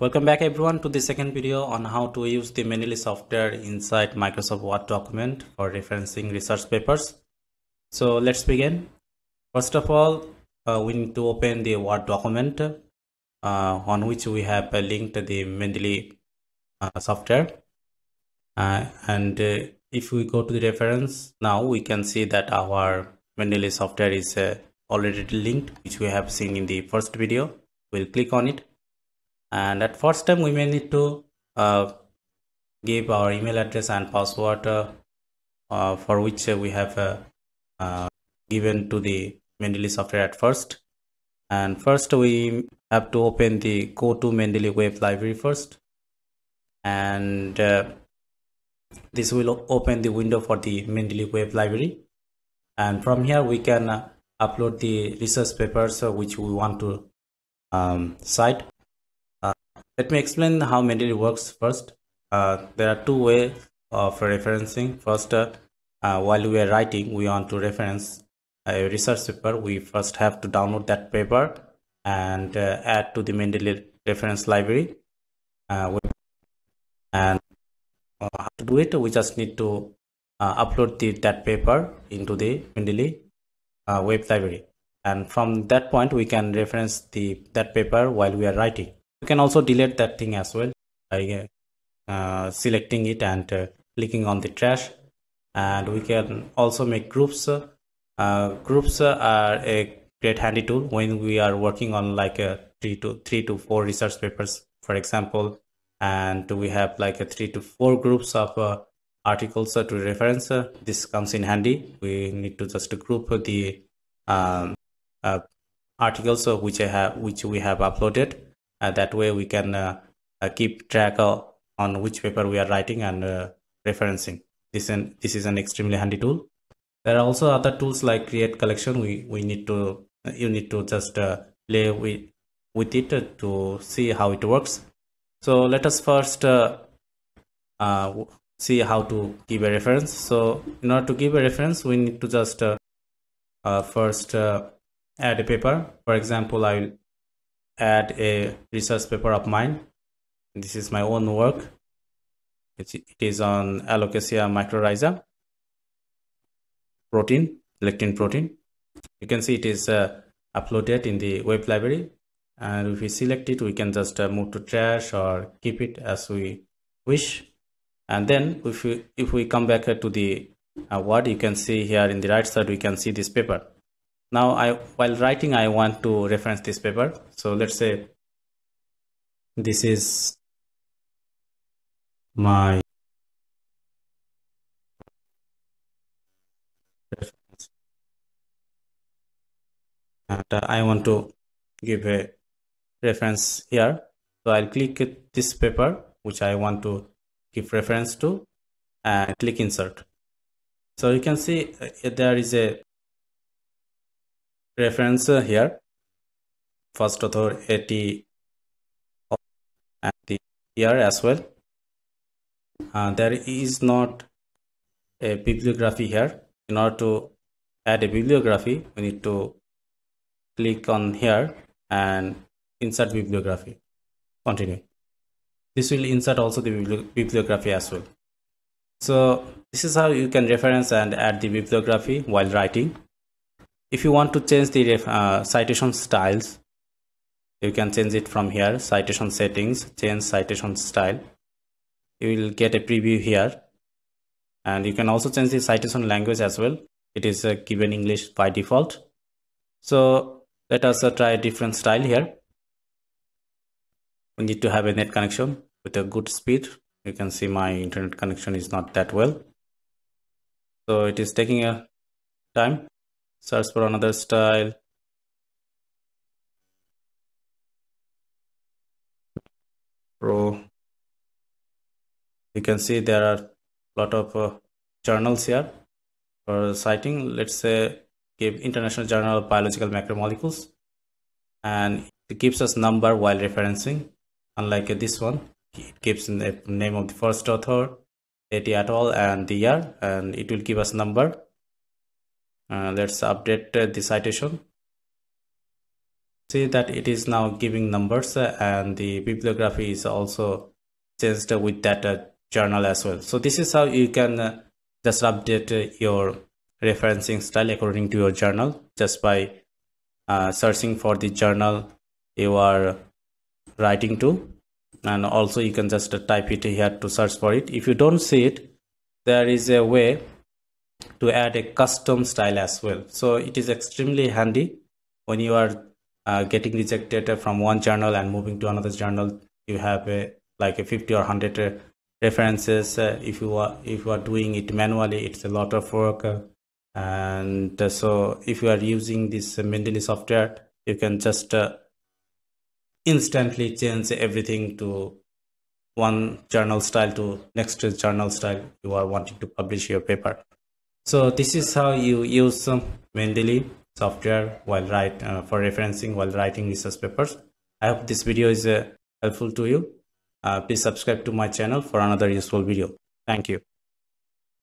Welcome back everyone to the second video on how to use the Mendeley software inside Microsoft Word document for referencing research papers. So let's begin. First of all, we need to open the Word document on which we have linked the Mendeley software. If we go to the reference, now we can see that our Mendeley software is already linked, which we have seen in the first video. We'll click on it. And at first time, we may need to give our email address and password for which we have given to the Mendeley software at first. And first, we have to open the go to Mendeley web library first. And this will open the window for the Mendeley web library. And from here, we can upload the research papers which we want to cite. Let me explain how Mendeley works first. There are two ways of referencing. First, while we are writing, we want to reference a research paper. We first have to download that paper and add to the Mendeley reference library. How to do it? We just need to upload that paper into the Mendeley web library, and from that point, we can reference that paper while we are writing. You can also delete that thing as well by selecting it and clicking on the trash. And we can also make groups. Groups are a great handy tool when we are working on like a three to four research papers, for example, and we have like a 3 to 4 groups of articles to reference. This comes in handy. We need to just group the articles which we have uploaded. That way we can keep track on which paper we are writing and referencing. This is an extremely handy tool. There are also other tools like create collection. You need to just play with it to see how it works. So let us first see how to give a reference. So in order to give a reference, we need to just first add a paper. For example, I will add a research paper of mine. This is my own work. It is on Alocasia mycorrhiza protein, lectin protein. You can see it is uploaded in the web library, and if we select it, we can just move to trash or keep it as we wish. And then if we come back to the Word, you can see here in the right side we can see this paper. Now, while writing, I want to reference this paper. So let's say this is my reference, and I want to give a reference here. So I'll click this paper which I want to give reference to, and click insert. So you can see there is a reference here, first author AT, and the year as well. There is not a bibliography here. In order to add a bibliography, we need to click on here and insert bibliography. Continue. This will insert also the bibliography as well. So this is how you can reference and add the bibliography while writing. If you want to change the citation styles, you can change it from here, citation settings, change citation style. You will get a preview here, and you can also change the citation language as well. It is given English by default. So let us try a different style here. We need to have a net connection with a good speed. You can see my internet connection is not that well, so it is taking a time. Search for another style. Pro. You can see there are a lot of journals here for citing. Let's say give International Journal of Biological Macromolecules, and it gives us number while referencing. Unlike this one, it gives the name of the first author, date et al, and the year, and it will give us number. Let's update the citation. see that it is now giving numbers, and the bibliography is also changed with that journal as well. So this is how you can just update your referencing style according to your journal, just by searching for the journal you are writing to, and also you can just type it here to search for it. If you don't see it, there is a way to add a custom style as well. So it is extremely handy when you are getting rejected from one journal and moving to another journal. You have like 50 or 100 references. If you are doing it manually, it's a lot of work, and so if you are using this Mendeley software, you can just instantly change everything to one journal style to next journal style you are wanting to publish your paper. So this is how you use Mendeley software while referencing while writing research papers. I hope this video is helpful to you. Please subscribe to my channel for another useful video. Thank you.